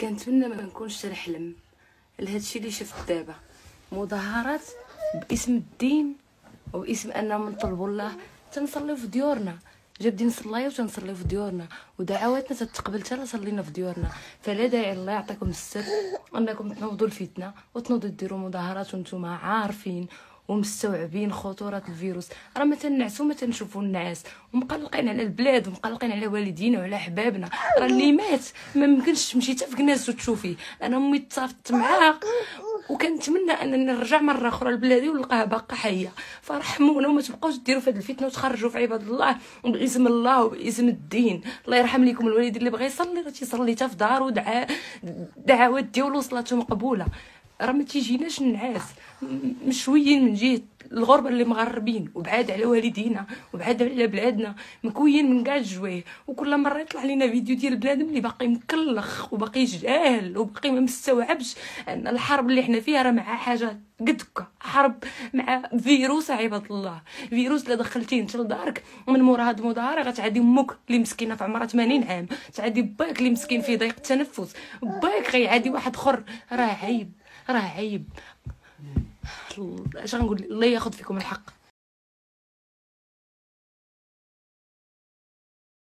كنتمنى ما نكونش تنحلم لهادشي اللي شفت دابا، مظاهرات باسم الدين وباسم اننا نطلبوا الله. تنصليو في ديورنا، جابدين نصليو تنصليو في ديورنا، ودعواتنا تتقبل حتى صلينا في ديورنا. فلا داعي الله يعطيكم السر انكم تنوضوا الفتنه وتنوضوا ديروا مظاهرات وانتوما عارفين ومستوعبين خطوره الفيروس. راه ما تنعسوا ما تنشوفوا النعاس، ومقلقين على البلاد ومقلقين على والدينا وعلى حبابنا. راه اللي مات ما يمكنش تمشي حتى في كناس وتشوفيه. انا امي تصافت معاها وكنتمنى انني نرجع مره اخرى لبلادي ونلقاها باقا حيه. فرحمونا وما تبقاوش ديروا في هذه الفتنه وتخرجوا في عباد الله وباسم الله وباسم الدين. الله يرحم لكم الوالدين، اللي بغى يصلي راه تيصلي حتى في دارو، دعوات ديالو صلاته مقبوله. راه ما تيجيناش النعاس، مشويين من جهه الغربه اللي مغربين وبعاد على والدينا وبعاد على بلادنا، مكويين من كاع الجوايه. وكل مره يطلع لينا فيديو ديال بنادم اللي باقي مكلخ وباقي جاهل وباقي ما مستوعبش ان الحرب اللي حنا فيها راه مع حاجه قد هكا، حرب مع فيروس عباد الله. فيروس اللي دخلتيه انت لدارك من مورا هاد المظاهره غتعادي امك اللي مسكينه في عمرها 80 عام، تعادي باك اللي مسكين في ضيق التنفس، باك غيعادي واحد اخر. راه عيب راه عيب. اش غنقول؟ الله ياخذ فيكم الحق.